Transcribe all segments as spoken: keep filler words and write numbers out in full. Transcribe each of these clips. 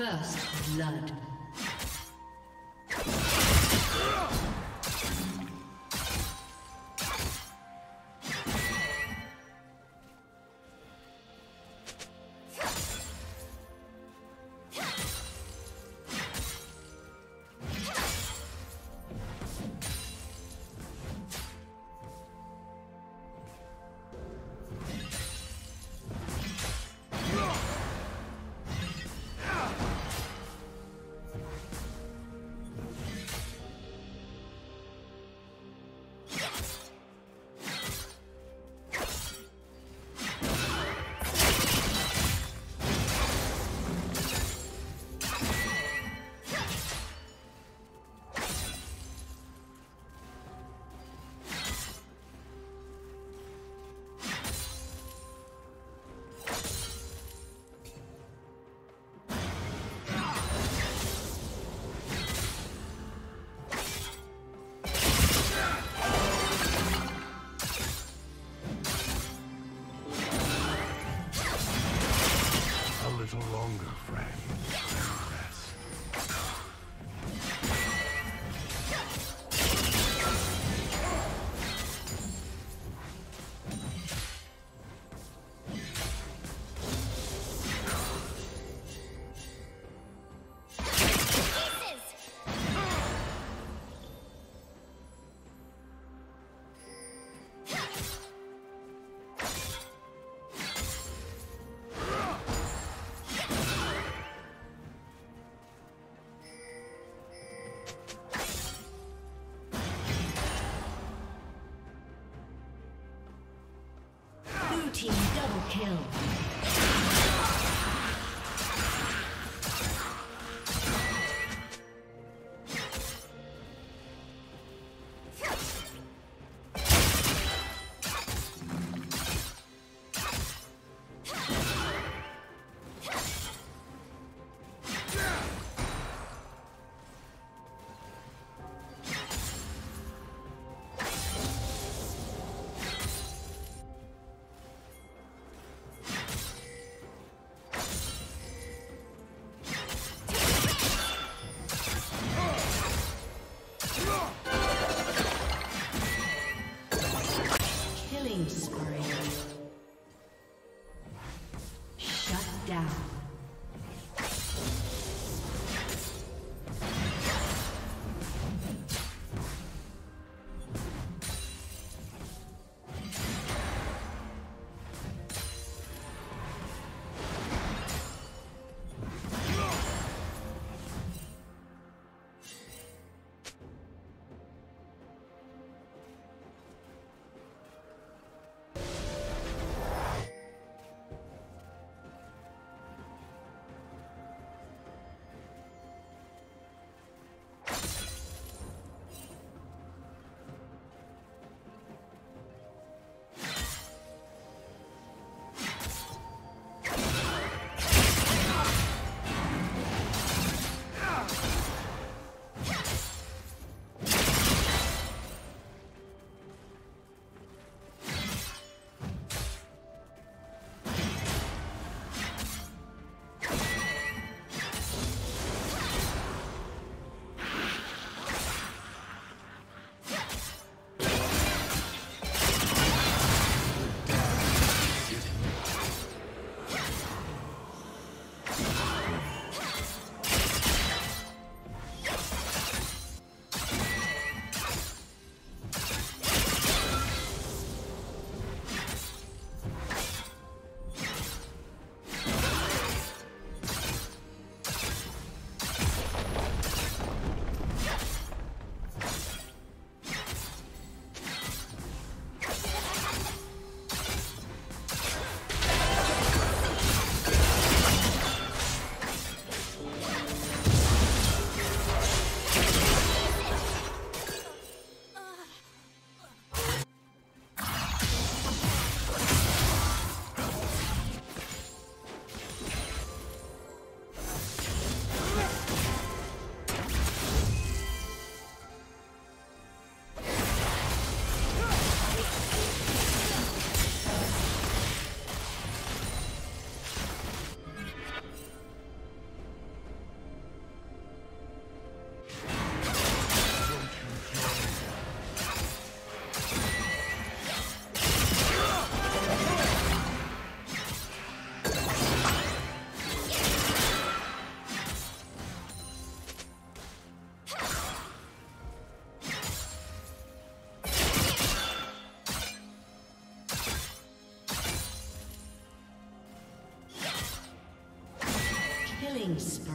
First blood. Team double kill. killing spree.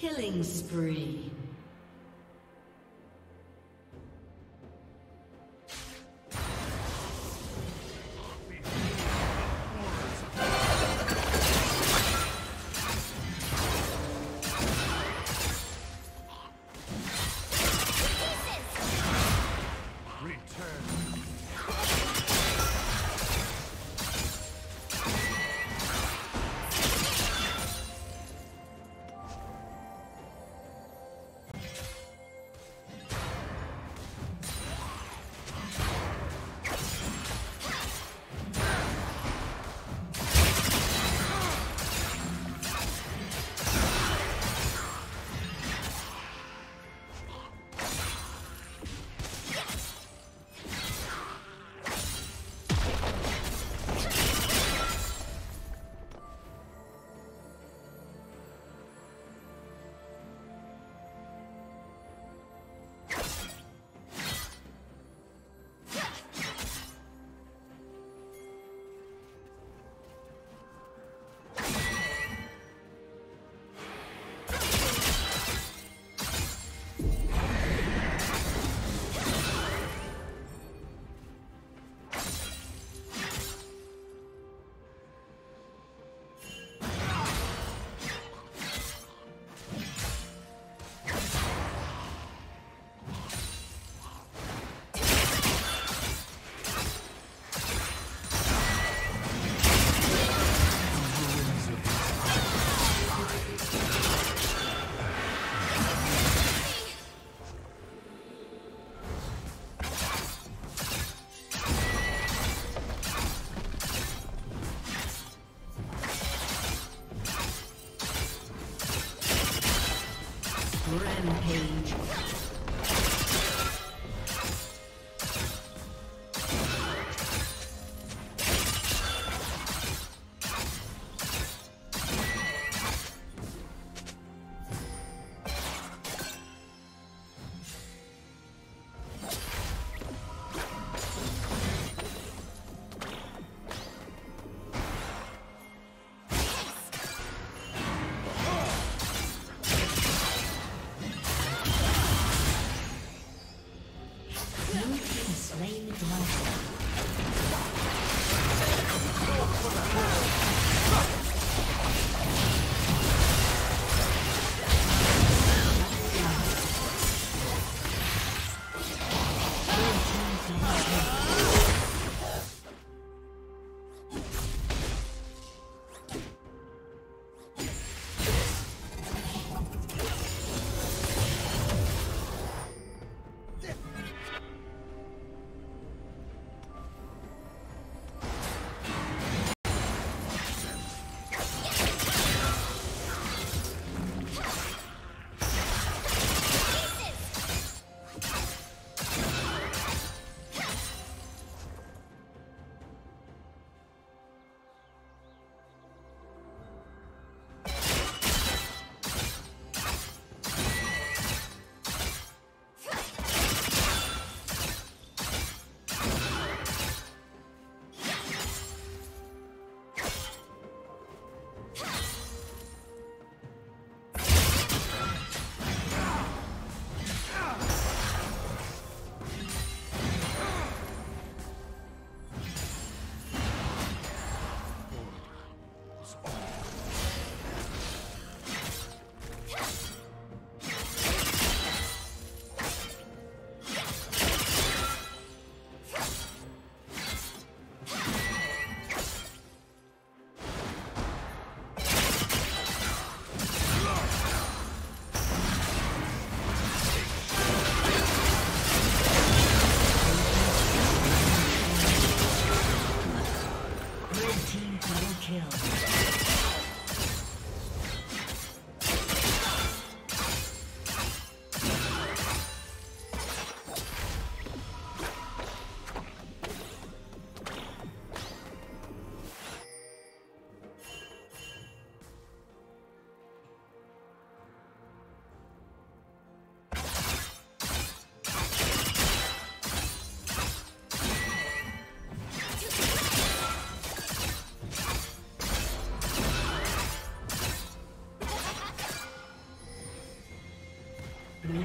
Killing spree. slain the dragon. Blue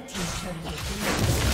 team's turret has been destroyed.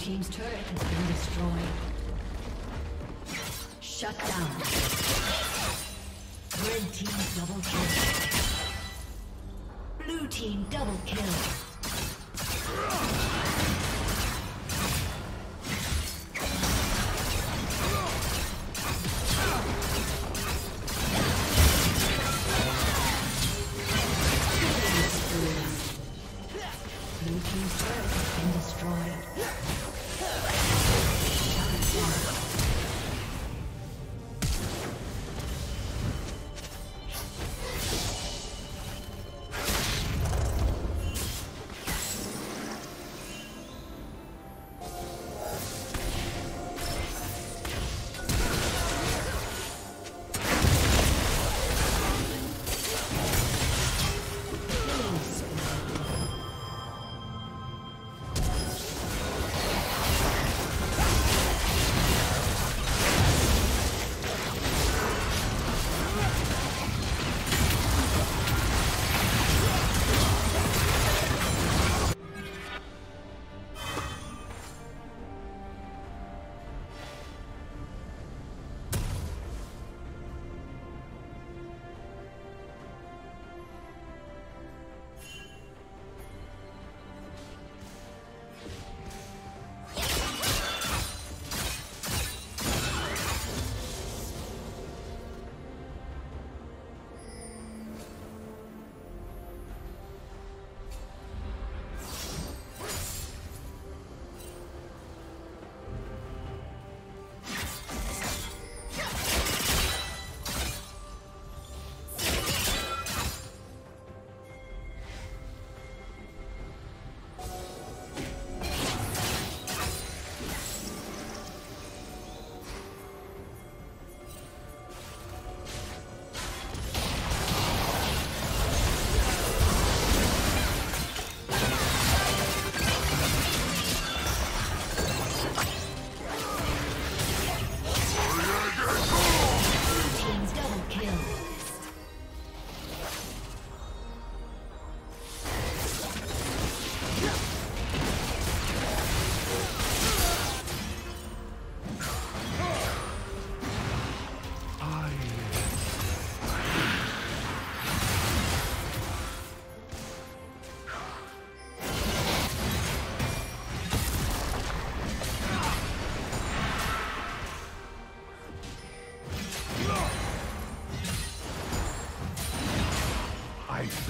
Team's turret has been destroyed. Shut down. Red team double kill. Blue team double kill.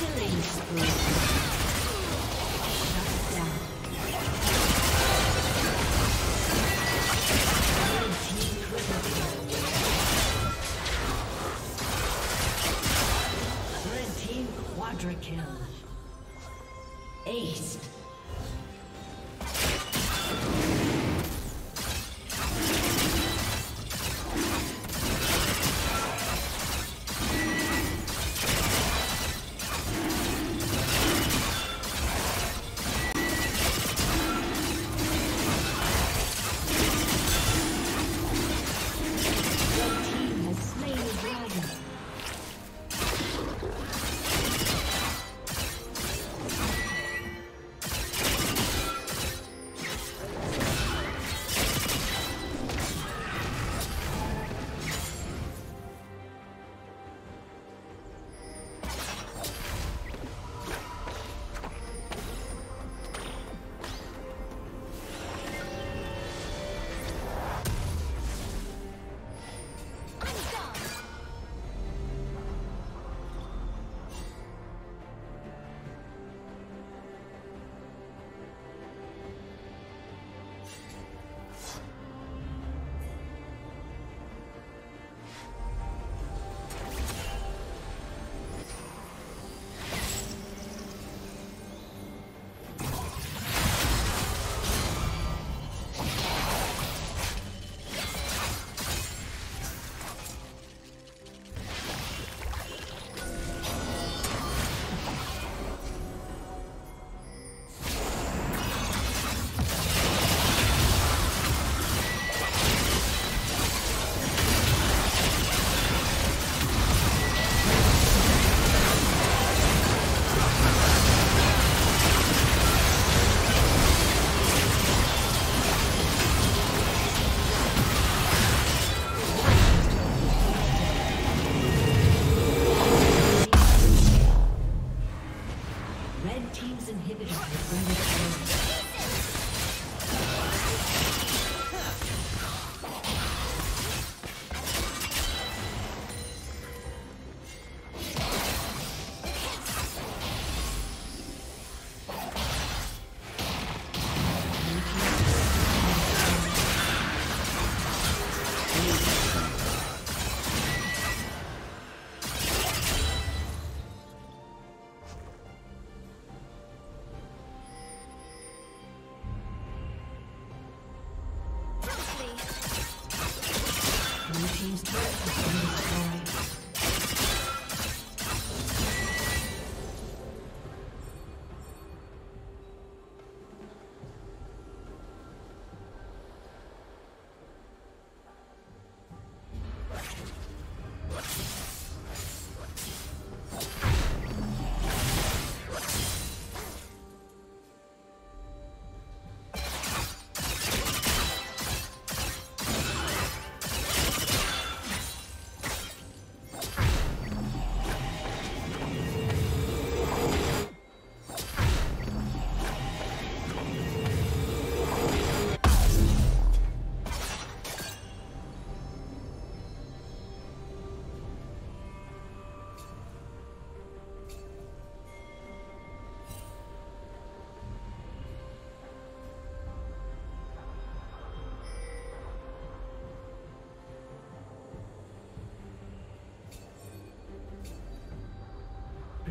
Killing spree. Kill. Ace.